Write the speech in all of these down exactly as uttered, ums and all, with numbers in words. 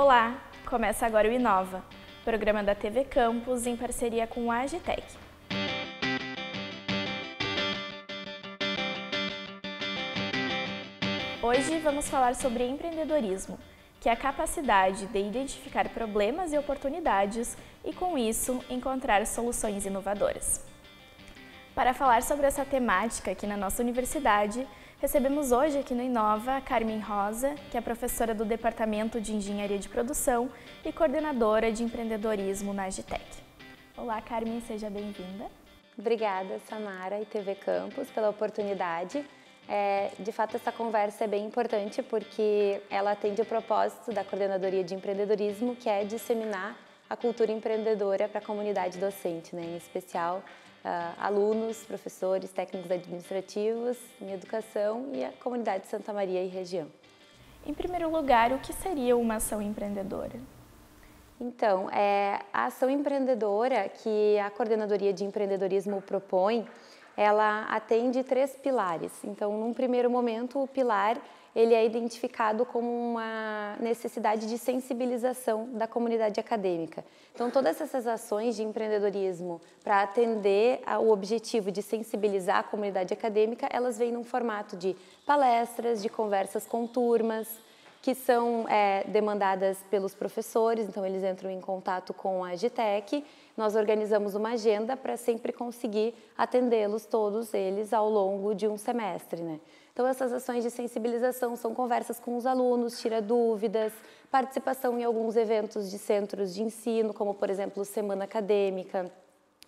Olá, começa agora o Inova, programa da T V Campus em parceria com a AGITTEC. Hoje vamos falar sobre empreendedorismo, que é a capacidade de identificar problemas e oportunidades e, com isso, encontrar soluções inovadoras. Para falar sobre essa temática aqui na nossa universidade, recebemos hoje aqui no Inova a Carmen Rosa, que é professora do Departamento de Engenharia de Produção e coordenadora de empreendedorismo na AGITTEC. Olá, Carmen, seja bem-vinda. Obrigada, Samara e T V Campus, pela oportunidade. É, de fato, essa conversa é bem importante porque ela atende o propósito da coordenadoria de empreendedorismo, que é disseminar a cultura empreendedora para a comunidade docente, né? Em especial, Uh, alunos, professores, técnicos administrativos, em educação e a comunidade de Santa Maria e região. Em primeiro lugar, o que seria uma ação empreendedora? Então, é, a ação empreendedora que a Coordenadoria de Empreendedorismo propõe, ela atende três pilares. Então, num primeiro momento, o pilar ele é identificado como uma necessidade de sensibilização da comunidade acadêmica. Então, todas essas ações de empreendedorismo para atender ao objetivo de sensibilizar a comunidade acadêmica, elas vêm num formato de palestras, de conversas com turmas, que são é, demandadas pelos professores, então eles entram em contato com a AGITTEC. Nós organizamos uma agenda para sempre conseguir atendê-los, todos eles, ao longo de um semestre, né? Então, essas ações de sensibilização são conversas com os alunos, tira dúvidas, participação em alguns eventos de centros de ensino, como, por exemplo, Semana Acadêmica,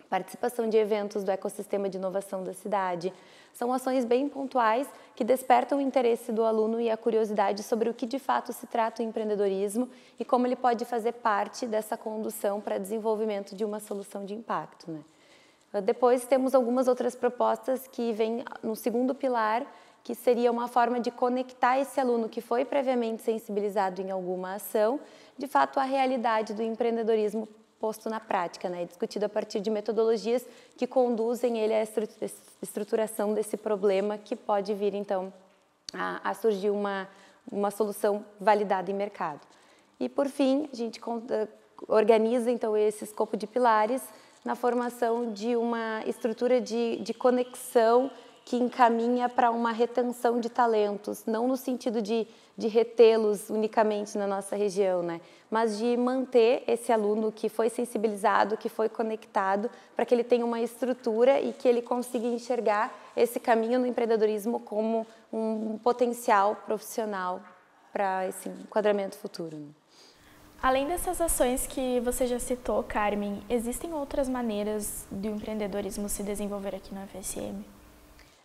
participação de eventos do ecossistema de inovação da cidade. São ações bem pontuais que despertam o interesse do aluno e a curiosidade sobre o que de fato se trata o empreendedorismo e como ele pode fazer parte dessa condução para desenvolvimento de uma solução de impacto, né? Depois temos algumas outras propostas que vêm no segundo pilar, que seria uma forma de conectar esse aluno que foi previamente sensibilizado em alguma ação, de fato, à realidade do empreendedorismo posto na prática, né? Discutido a partir de metodologias que conduzem ele à estruturação desse problema que pode vir, então, a, a surgir uma, uma solução validada em mercado. E, por fim, a gente organiza, então, esse escopo de pilares na formação de uma estrutura de, de conexão que encaminha para uma retenção de talentos, não no sentido de, de retê-los unicamente na nossa região, né? Mas de manter esse aluno que foi sensibilizado, que foi conectado, para que ele tenha uma estrutura e que ele consiga enxergar esse caminho no empreendedorismo como um potencial profissional para esse enquadramento futuro, né? Além dessas ações que você já citou, Carmen, existem outras maneiras de o empreendedorismo se desenvolver aqui na U F S M?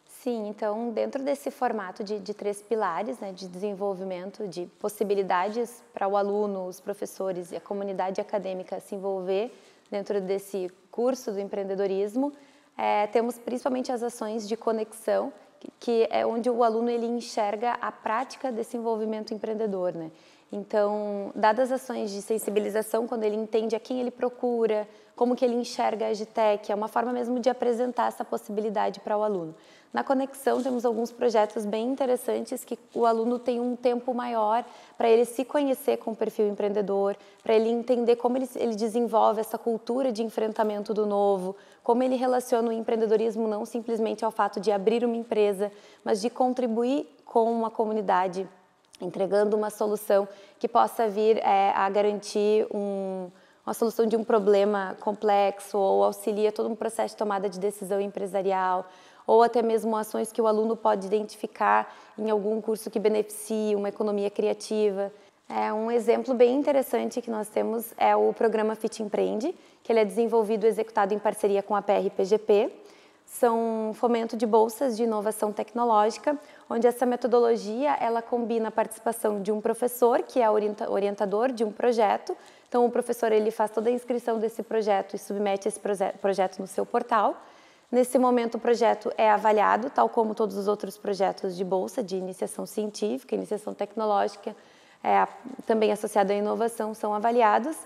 Sim, então, dentro desse formato de, de três pilares, né, de desenvolvimento, de possibilidades para o aluno, os professores e a comunidade acadêmica se envolver dentro desse curso do empreendedorismo, é, temos principalmente as ações de conexão, que, que é onde o aluno ele enxerga a prática desse envolvimento empreendedor, né? Então, dadas as ações de sensibilização, quando ele entende a quem ele procura, como que ele enxerga a AGITTEC, é uma forma mesmo de apresentar essa possibilidade para o aluno. Na conexão, temos alguns projetos bem interessantes que o aluno tem um tempo maior para ele se conhecer com o perfil empreendedor, para ele entender como ele, ele desenvolve essa cultura de enfrentamento do novo, como ele relaciona o empreendedorismo não simplesmente ao fato de abrir uma empresa, mas de contribuir com uma comunidade, entregando uma solução que possa vir é, a garantir um, uma solução de um problema complexo ou auxilia todo um processo de tomada de decisão empresarial ou até mesmo ações que o aluno pode identificar em algum curso que beneficie uma economia criativa. É, um exemplo bem interessante que nós temos é o programa Fit Empreende, que ele é desenvolvido e executado em parceria com a P R P G P. São fomento de bolsas de inovação tecnológica, onde essa metodologia ela combina a participação de um professor, que é orientador de um projeto. Então, o professor ele faz toda a inscrição desse projeto e submete esse projeto no seu portal. Nesse momento, o projeto é avaliado, tal como todos os outros projetos de bolsa, de iniciação científica, iniciação tecnológica, é, também associada à inovação, são avaliados.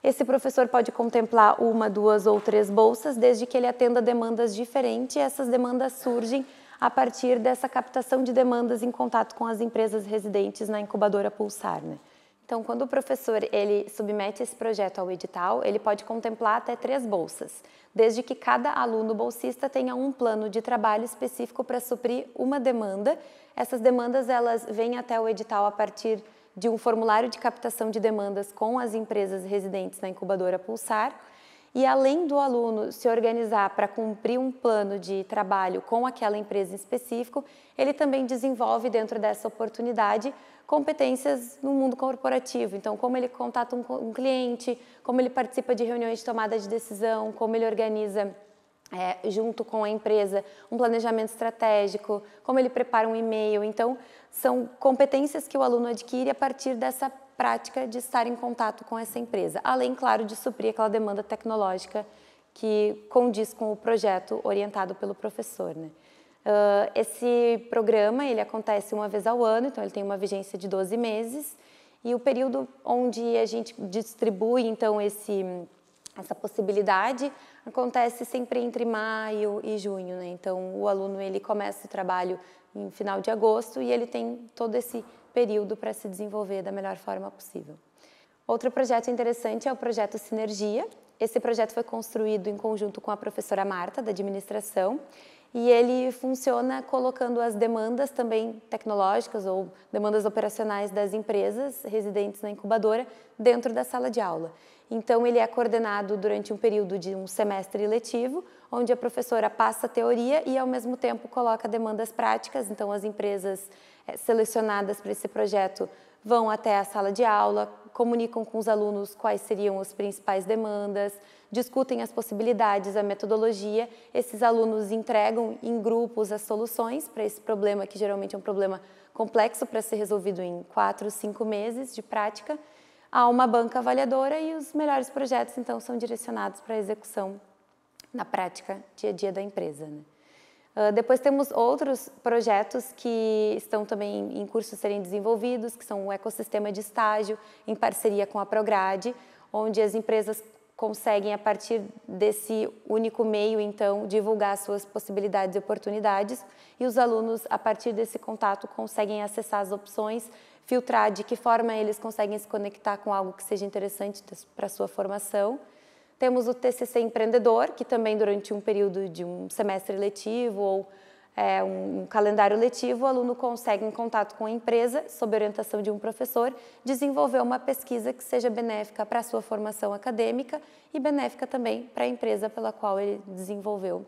Esse professor pode contemplar uma, duas ou três bolsas, desde que ele atenda demandas diferentes, e essas demandas surgem a partir dessa captação de demandas em contato com as empresas residentes na incubadora Pulsar, né? Então, quando o professor ele submete esse projeto ao edital, ele pode contemplar até três bolsas, desde que cada aluno bolsista tenha um plano de trabalho específico para suprir uma demanda. Essas demandas elas vêm até o edital a partir de um formulário de captação de demandas com as empresas residentes na incubadora Pulsar. E além do aluno se organizar para cumprir um plano de trabalho com aquela empresa em específico, ele também desenvolve dentro dessa oportunidade competências no mundo corporativo. Então, como ele contata um cliente, como ele participa de reuniões de tomada de decisão, como ele organiza é, junto com a empresa um planejamento estratégico, como ele prepara um e-mail. Então, são competências que o aluno adquire a partir dessa prática de estar em contato com essa empresa, além, claro, de suprir aquela demanda tecnológica que condiz com o projeto orientado pelo professor, né? Uh, esse programa, ele acontece uma vez ao ano, então ele tem uma vigência de doze meses, e o período onde a gente distribui, então, esse, essa possibilidade acontece sempre entre maio e junho, né? Então, o aluno, ele começa o trabalho no final de agosto e ele tem todo esse período para se desenvolver da melhor forma possível. Outro projeto interessante é o projeto Sinergia. Esse projeto foi construído em conjunto com a professora Marta, da administração, e ele funciona colocando as demandas também tecnológicas ou demandas operacionais das empresas residentes na incubadora dentro da sala de aula. Então, ele é coordenado durante um período de um semestre letivo, onde a professora passa a teoria e, ao mesmo tempo, coloca demandas práticas. Então, as empresas selecionadas para esse projeto vão até a sala de aula, comunicam com os alunos quais seriam as principais demandas, discutem as possibilidades, a metodologia. Esses alunos entregam em grupos as soluções para esse problema, que geralmente é um problema complexo para ser resolvido em quatro, cinco meses de prática. Há uma banca avaliadora e os melhores projetos, então, são direcionados para a execução na prática, dia a dia da empresa, né? Uh, depois temos outros projetos que estão também em curso serem desenvolvidos, que são o ecossistema de estágio, em parceria com a Prograde, onde as empresas conseguem, a partir desse único meio, então, divulgar suas possibilidades e oportunidades, e os alunos, a partir desse contato, conseguem acessar as opções, filtrar de que forma eles conseguem se conectar com algo que seja interessante para a sua formação. Temos o T C C Empreendedor, que também durante um período de um semestre letivo ou é, um calendário letivo, o aluno consegue, em contato com a empresa, sob orientação de um professor, desenvolver uma pesquisa que seja benéfica para a sua formação acadêmica e benéfica também para a empresa pela qual ele desenvolveu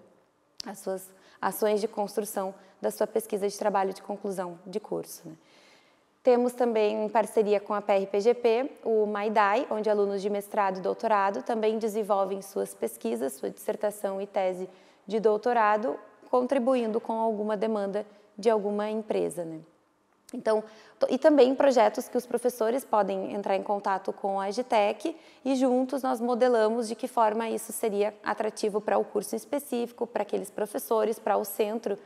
as suas ações de construção da sua pesquisa de trabalho de conclusão de curso, né? Temos também, em parceria com a P R P G P, o J A I, onde alunos de mestrado e doutorado também desenvolvem suas pesquisas, sua dissertação e tese de doutorado, contribuindo com alguma demanda de alguma empresa, né? Então, e também projetos que os professores podem entrar em contato com a AGITTEC e juntos nós modelamos de que forma isso seria atrativo para o curso específico, para aqueles professores, para o centro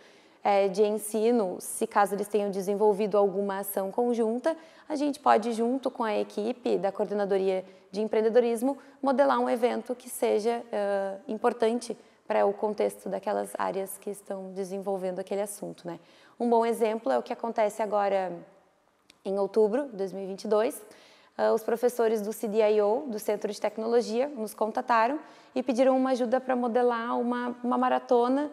é, de ensino, se caso eles tenham desenvolvido alguma ação conjunta, a gente pode, junto com a equipe da Coordenadoria de Empreendedorismo, modelar um evento que seja uh, importante para o contexto daquelas áreas que estão desenvolvendo aquele assunto, né? Um bom exemplo é o que acontece agora em outubro de dois mil e vinte e dois. Uh, os professores do C D I O, do Centro de Tecnologia, nos contataram e pediram uma ajuda para modelar uma, uma maratona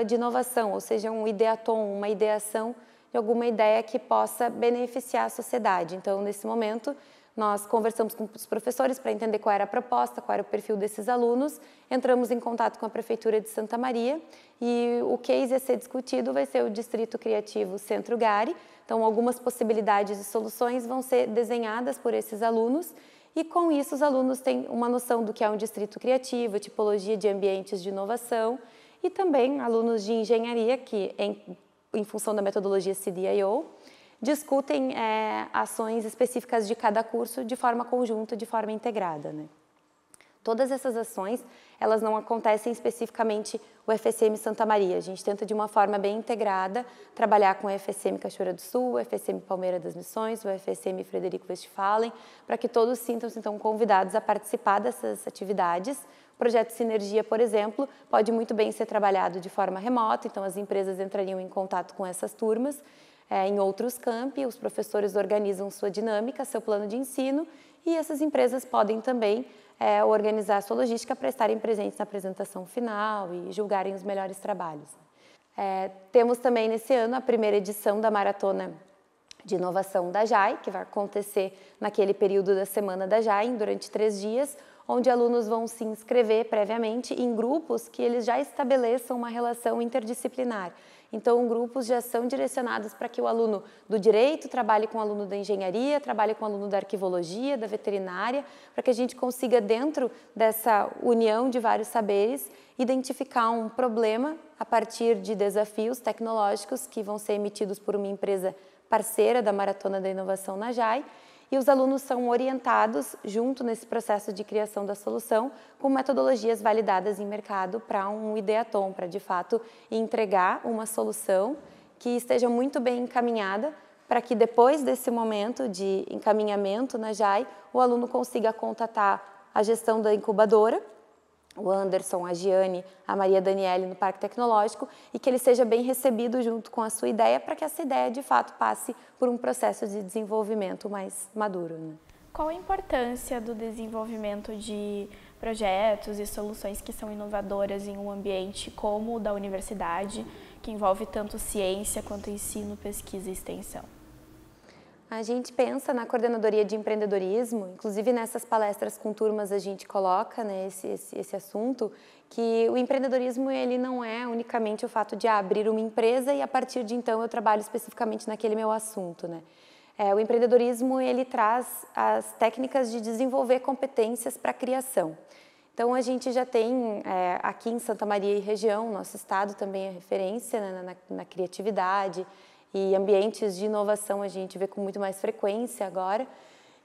uh, de inovação, ou seja, um ideatom, uma ideação de alguma ideia que possa beneficiar a sociedade. Então, nesse momento, nós conversamos com os professores para entender qual era a proposta, qual era o perfil desses alunos, entramos em contato com a Prefeitura de Santa Maria e o case a ser discutido vai ser o Distrito Criativo Centro Gari. Então, algumas possibilidades e soluções vão ser desenhadas por esses alunos e, com isso, os alunos têm uma noção do que é um distrito criativo, tipologia de ambientes de inovação e também alunos de engenharia que, em, em função da metodologia C D I O, discutem é, ações específicas de cada curso de forma conjunta, de forma integrada, né? Todas essas ações, elas não acontecem especificamente o F S M Santa Maria. A gente tenta, de uma forma bem integrada, trabalhar com o F S M Cachoeira do Sul, o F S M Palmeira das Missões, o F S M Frederico Westphalen, para que todos sintam-se, então, convidados a participar dessas atividades. O projeto Sinergia, por exemplo, pode muito bem ser trabalhado de forma remota, então as empresas entrariam em contato com essas turmas. É, em outros campi, os professores organizam sua dinâmica, seu plano de ensino, e essas empresas podem também é, organizar a sua logística para estarem presentes na apresentação final e julgarem os melhores trabalhos. É, temos também nesse ano a primeira edição da Maratona de Inovação da J A I, que vai acontecer naquele período da Semana da J A I, durante três dias, onde alunos vão se inscrever previamente em grupos que eles já estabeleçam uma relação interdisciplinar. Então, grupos já são direcionados para que o aluno do direito trabalhe com o aluno da engenharia, trabalhe com o aluno da arquivologia, da veterinária, para que a gente consiga, dentro dessa união de vários saberes, identificar um problema a partir de desafios tecnológicos que vão ser emitidos por uma empresa parceira da Maratona da Inovação na J A I. E os alunos são orientados junto nesse processo de criação da solução com metodologias validadas em mercado para um ideatom, para de fato entregar uma solução que esteja muito bem encaminhada para que depois desse momento de encaminhamento na J A I, o aluno consiga contatar a gestão da incubadora, o Anderson, a Giane, a Maria Daniele no Parque Tecnológico, e que ele seja bem recebido junto com a sua ideia para que essa ideia de fato passe por um processo de desenvolvimento mais maduro. Né? Qual a importância do desenvolvimento de projetos e soluções que são inovadoras em um ambiente como o da universidade, que envolve tanto ciência quanto ensino, pesquisa e extensão? A gente pensa na coordenadoria de empreendedorismo, inclusive nessas palestras com turmas a gente coloca, né, esse, esse, esse assunto, que o empreendedorismo ele não é unicamente o fato de abrir uma empresa e a partir de então eu trabalho especificamente naquele meu assunto, né? É, o empreendedorismo ele traz as técnicas de desenvolver competências para a criação. Então a gente já tem é, aqui em Santa Maria e região, nosso estado também é referência, né, na, na criatividade, e ambientes de inovação a gente vê com muito mais frequência agora.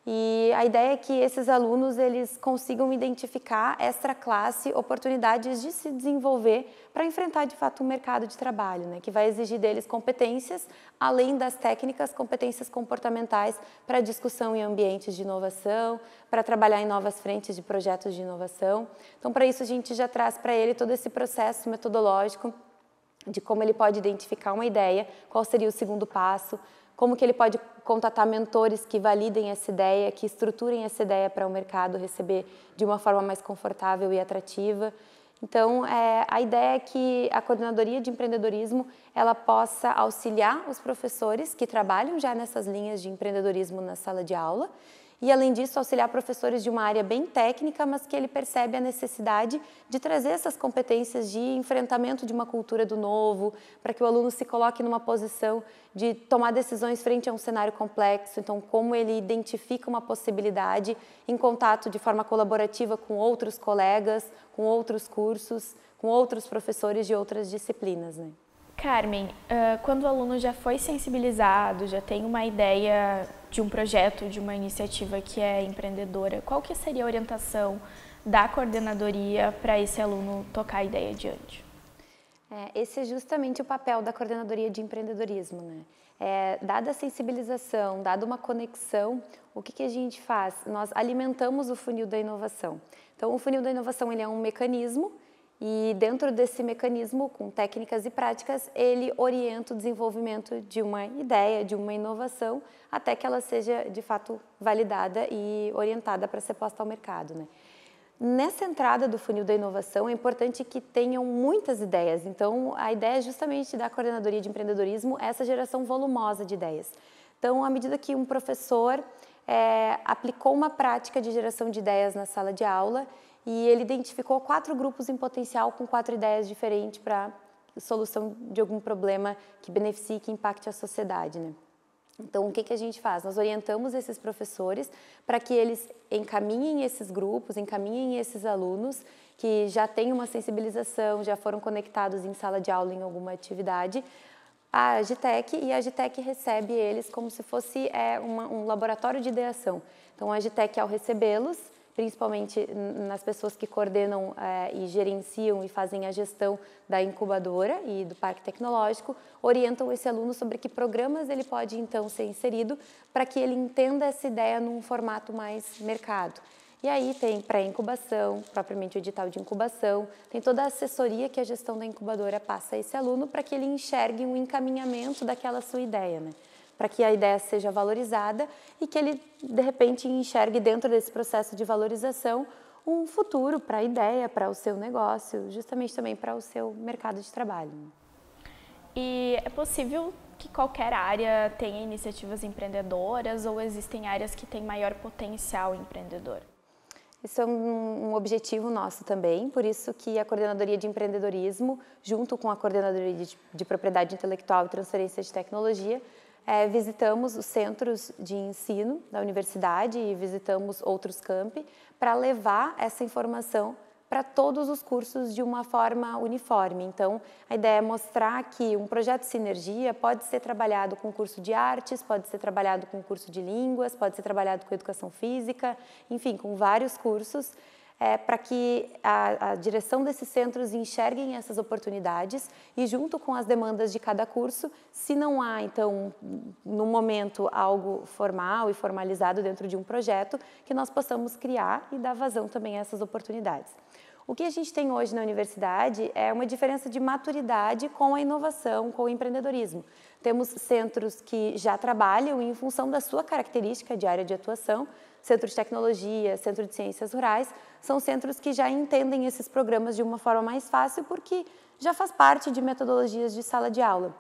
E a ideia é que esses alunos eles consigam identificar extra classe, oportunidades de se desenvolver para enfrentar de fato o mercado de trabalho, né, que vai exigir deles competências, além das técnicas, competências comportamentais para discussão em ambientes de inovação, para trabalhar em novas frentes de projetos de inovação. Então, para isso a gente já traz para ele todo esse processo metodológico de como ele pode identificar uma ideia, qual seria o segundo passo, como que ele pode contatar mentores que validem essa ideia, que estruturem essa ideia para o mercado receber de uma forma mais confortável e atrativa. Então, é, a ideia é que a coordenadoria de empreendedorismo ela possa auxiliar os professores que trabalham já nessas linhas de empreendedorismo na sala de aula e, além disso, auxiliar professores de uma área bem técnica, mas que ele percebe a necessidade de trazer essas competências de enfrentamento de uma cultura do novo, para que o aluno se coloque numa posição de tomar decisões frente a um cenário complexo. Então, como ele identifica uma possibilidade em contato de forma colaborativa com outros colegas, com outros cursos, com outros professores de outras disciplinas, né? Carmen, quando o aluno já foi sensibilizado, já tem uma ideia de um projeto, de uma iniciativa que é empreendedora, qual que seria a orientação da coordenadoria para esse aluno tocar a ideia adiante? É, esse é justamente o papel da coordenadoria de empreendedorismo, né? É, dada a sensibilização, dada uma conexão, o que, que a gente faz? Nós alimentamos o funil da inovação. Então, o funil da inovação ele é um mecanismo. E dentro desse mecanismo, com técnicas e práticas, ele orienta o desenvolvimento de uma ideia, de uma inovação, até que ela seja, de fato, validada e orientada para ser posta ao mercado, né? Nessa entrada do funil da inovação, é importante que tenham muitas ideias. Então, a ideia é justamente da coordenadoria de empreendedorismo, essa geração volumosa de ideias. Então, à medida que um professor é, aplicou uma prática de geração de ideias na sala de aula, e ele identificou quatro grupos em potencial com quatro ideias diferentes para solução de algum problema que beneficie, que impacte a sociedade, né? Então, o que, que a gente faz? Nós orientamos esses professores para que eles encaminhem esses grupos, encaminhem esses alunos que já têm uma sensibilização, já foram conectados em sala de aula em alguma atividade, a AGITTEC, e a AGITTEC recebe eles como se fosse é, uma, um laboratório de ideação. Então, a AGITTEC, ao recebê-los, principalmente nas pessoas que coordenam eh, e gerenciam e fazem a gestão da incubadora e do Parque Tecnológico, orientam esse aluno sobre que programas ele pode então ser inserido para que ele entenda essa ideia num formato mais mercado. E aí tem pré-incubação, propriamente o edital de incubação, tem toda a assessoria que a gestão da incubadora passa a esse aluno para que ele enxergue um encaminhamento daquela sua ideia, né? Para que a ideia seja valorizada e que ele, de repente, enxergue dentro desse processo de valorização um futuro para a ideia, para o seu negócio, justamente também para o seu mercado de trabalho. E é possível que qualquer área tenha iniciativas empreendedoras ou existem áreas que têm maior potencial empreendedor? Isso é um, um objetivo nosso também, por isso que a Coordenadoria de Empreendedorismo, junto com a Coordenadoria de, de Propriedade Intelectual e Transferência de Tecnologia, é, visitamos os centros de ensino da universidade e visitamos outros campi para levar essa informação para todos os cursos de uma forma uniforme. Então, a ideia é mostrar que um projeto de sinergia pode ser trabalhado com curso de artes, pode ser trabalhado com curso de línguas, pode ser trabalhado com educação física, enfim, com vários cursos, é, para que a, a direção desses centros enxerguem essas oportunidades e junto com as demandas de cada curso, se não há, então, no momento, algo formal e formalizado dentro de um projeto, que nós possamos criar e dar vazão também a essas oportunidades. O que a gente tem hoje na universidade é uma diferença de maturidade com a inovação, com o empreendedorismo. Temos centros que já trabalham em função da sua característica de área de atuação, centro de tecnologia, centro de ciências rurais, são centros que já entendem esses programas de uma forma mais fácil porque já faz parte de metodologias de sala de aula.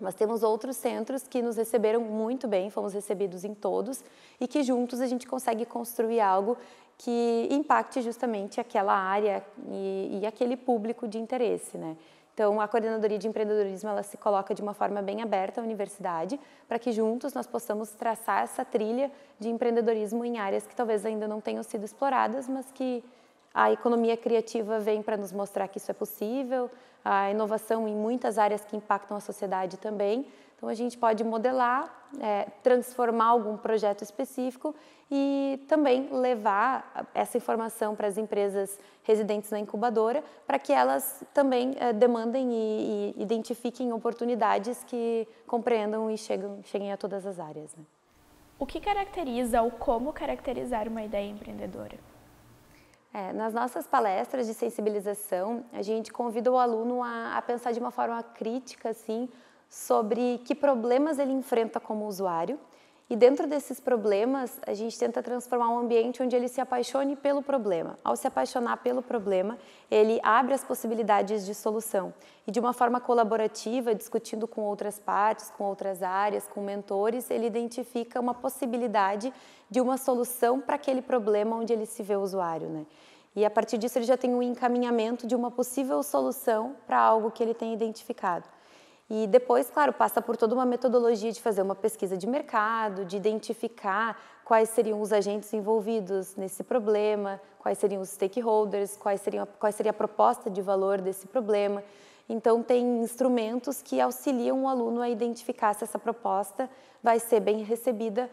Mas temos outros centros que nos receberam muito bem, fomos recebidos em todos e que juntos a gente consegue construir algo que impacte justamente aquela área e, e aquele público de interesse, né? Então, a Coordenadoria de Empreendedorismo, ela se coloca de uma forma bem aberta à universidade para que juntos nós possamos traçar essa trilha de empreendedorismo em áreas que talvez ainda não tenham sido exploradas, mas que a economia criativa vem para nos mostrar que isso é possível, a inovação em muitas áreas que impactam a sociedade também. Então, a gente pode modelar, é, transformar algum projeto específico e também levar essa informação para as empresas residentes na incubadora para que elas também é, demandem e, e identifiquem oportunidades que compreendam e chegam, cheguem a todas as áreas, né? O que caracteriza ou como caracterizar uma ideia empreendedora? É, nas nossas palestras de sensibilização, a gente convida o aluno a, a pensar de uma forma crítica, assim, sobre que problemas ele enfrenta como usuário. E dentro desses problemas, a gente tenta transformar um ambiente onde ele se apaixone pelo problema. Ao se apaixonar pelo problema, ele abre as possibilidades de solução. E de uma forma colaborativa, discutindo com outras partes, com outras áreas, com mentores, ele identifica uma possibilidade de uma solução para aquele problema onde ele se vê usuário, né? E a partir disso ele já tem um encaminhamento de uma possível solução para algo que ele tem identificado. E depois, claro, passa por toda uma metodologia de fazer uma pesquisa de mercado, de identificar quais seriam os agentes envolvidos nesse problema, quais seriam os stakeholders, quais seriam, quais seria a proposta de valor desse problema. Então, tem instrumentos que auxiliam o aluno a identificar se essa proposta vai ser bem recebida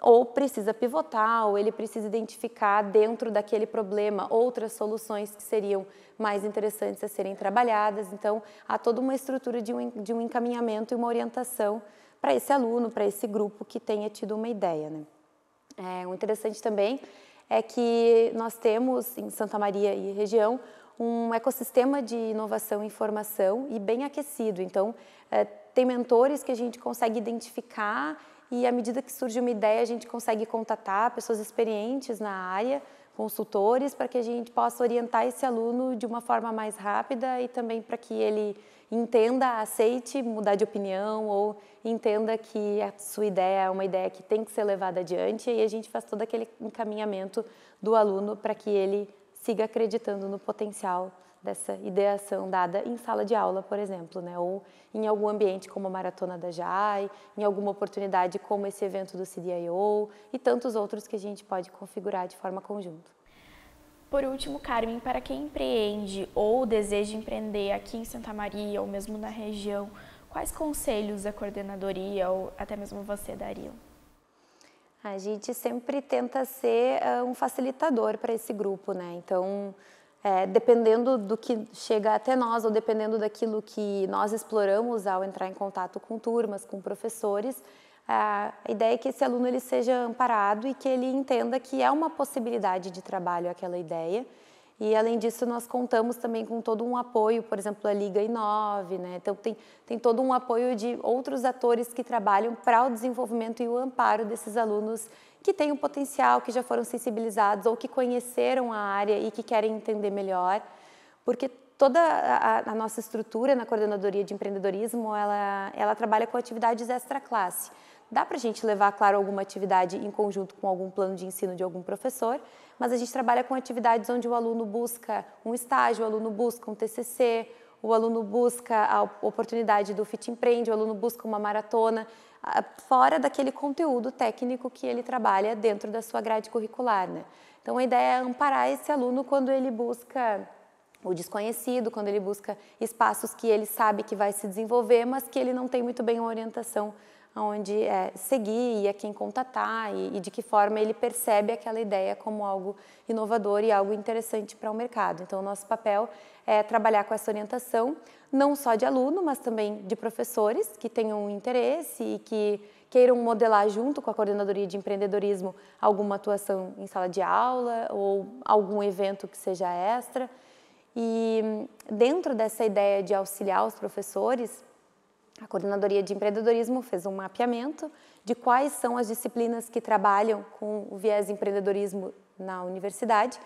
ou precisa pivotar, ou ele precisa identificar dentro daquele problema outras soluções que seriam mais interessantes a serem trabalhadas. Então, há toda uma estrutura de um, de um encaminhamento e uma orientação para esse aluno, para esse grupo que tenha tido uma ideia, né? É, o interessante também é que nós temos em Santa Maria e região um ecossistema de inovação e formação e bem aquecido. Então, é, tem mentores que a gente consegue identificar e à medida que surge uma ideia, a gente consegue contatar pessoas experientes na área, consultores, para que a gente possa orientar esse aluno de uma forma mais rápida e também para que ele entenda, aceite mudar de opinião ou entenda que a sua ideia é uma ideia que tem que ser levada adiante e a gente faz todo aquele encaminhamento do aluno para que ele siga acreditando no potencial dessa ideação dada em sala de aula, por exemplo, né? Ou em algum ambiente como a Maratona da J A I, em alguma oportunidade como esse evento do C D I O e tantos outros que a gente pode configurar de forma conjunta. Por último, Carmen, para quem empreende ou deseja empreender aqui em Santa Maria ou mesmo na região, quais conselhos a coordenadoria ou até mesmo você dariam? A gente sempre tenta ser uh, um facilitador para esse grupo, né? Então, É, dependendo do que chega até nós ou dependendo daquilo que nós exploramos ao entrar em contato com turmas, com professores, A ideia é que esse aluno ele seja amparado e que ele entenda que é uma possibilidade de trabalho aquela ideia. E, além disso, nós contamos também com todo um apoio, por exemplo, a Liga Inov, né? Então, tem, tem todo um apoio de outros atores que trabalham para o desenvolvimento e o amparo desses alunos que têm um potencial, que já foram sensibilizados ou que conheceram a área e que querem entender melhor. Porque toda a, a nossa estrutura na coordenadoria de empreendedorismo, ela, ela trabalha com atividades extra-classe. Dá para a gente levar, claro, alguma atividade em conjunto com algum plano de ensino de algum professor, mas a gente trabalha com atividades onde o aluno busca um estágio, o aluno busca um T C C, o aluno busca a oportunidade do Fit Empreende, o aluno busca uma maratona, fora daquele conteúdo técnico que ele trabalha dentro da sua grade curricular, né? Então, a ideia é amparar esse aluno quando ele busca o desconhecido, quando ele busca espaços que ele sabe que vai se desenvolver, mas que ele não tem muito bem uma orientação onde é, seguir e a quem contatar e, e de que forma ele percebe aquela ideia como algo inovador e algo interessante para o mercado. Então, o nosso papel é trabalhar com essa orientação, não só de aluno, mas também de professores que tenham interesse e que queiram modelar junto com a coordenadoria de empreendedorismo alguma atuação em sala de aula ou algum evento que seja extra. E dentro dessa ideia de auxiliar os professores, a Coordenadoria de Empreendedorismo fez um mapeamento de quais são as disciplinas que trabalham com o viés empreendedorismo na universidade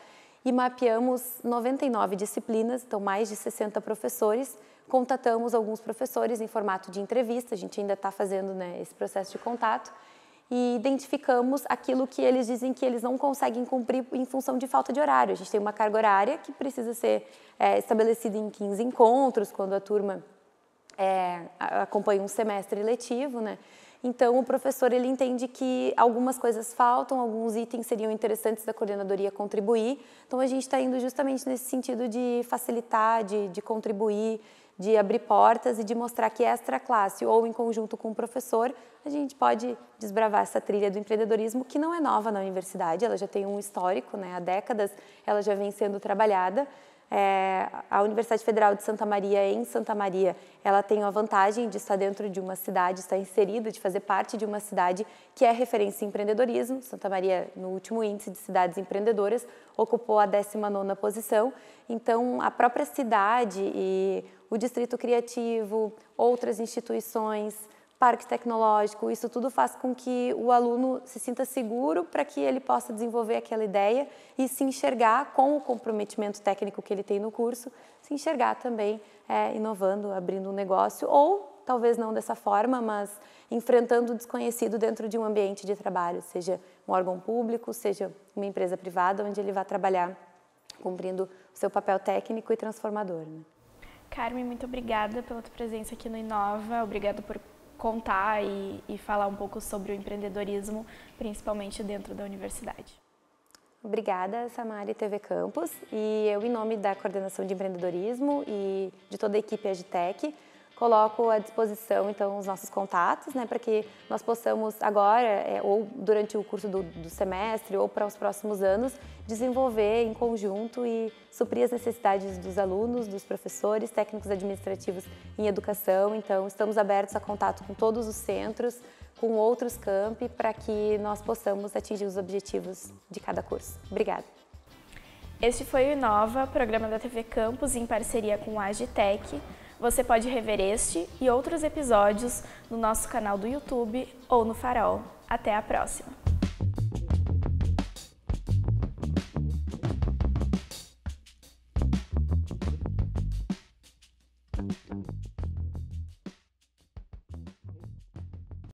e mapeamos noventa e nove disciplinas, então mais de sessenta professores. Contatamos alguns professores em formato de entrevista, a gente ainda está fazendo, né, esse processo de contato, e identificamos aquilo que eles dizem que eles não conseguem cumprir em função de falta de horário. A gente tem uma carga horária que precisa ser é, estabelecida em quinze encontros, quando a turma É, acompanha um semestre letivo, né? Então, o professor ele entende que algumas coisas faltam, alguns itens seriam interessantes da coordenadoria contribuir. Então, a gente está indo justamente nesse sentido de facilitar, de, de contribuir, de abrir portas e de mostrar que extra classe ou em conjunto com o professor, a gente pode desbravar essa trilha do empreendedorismo, que não é nova na universidade, ela já tem um histórico, né? Há décadas ela já vem sendo trabalhada. É, a Universidade Federal de Santa Maria, em Santa Maria, ela tem a vantagem de estar dentro de uma cidade, estar inserida, de fazer parte de uma cidade que é referência em empreendedorismo. Santa Maria, no último índice de cidades empreendedoras, ocupou a décima nona posição. Então, a própria cidade e o Distrito Criativo, outras instituições, Parque Tecnológico, isso tudo faz com que o aluno se sinta seguro para que ele possa desenvolver aquela ideia e se enxergar com o comprometimento técnico que ele tem no curso, se enxergar também é, inovando, abrindo um negócio ou talvez não dessa forma, mas enfrentando o desconhecido dentro de um ambiente de trabalho, seja um órgão público, seja uma empresa privada, onde ele vai trabalhar cumprindo o seu papel técnico e transformador, né? Carmen, muito obrigada pela tua presença aqui no Inova, obrigada por contar e, e falar um pouco sobre o empreendedorismo, principalmente dentro da universidade. Obrigada, Samara e T V Campus. E eu, em nome da Coordenação de Empreendedorismo e de toda a equipe AGITTEC, coloco à disposição, então, os nossos contatos, né, para que nós possamos agora, é, ou durante o curso do, do semestre, ou para os próximos anos, desenvolver em conjunto e suprir as necessidades dos alunos, dos professores, técnicos administrativos em educação. Então, estamos abertos a contato com todos os centros, com outros campi, para que nós possamos atingir os objetivos de cada curso. Obrigada. Este foi o Inova, programa da T V Campus, em parceria com a AGITTEC. Você pode rever este e outros episódios no nosso canal do YouTube ou no Farol. Até a próxima!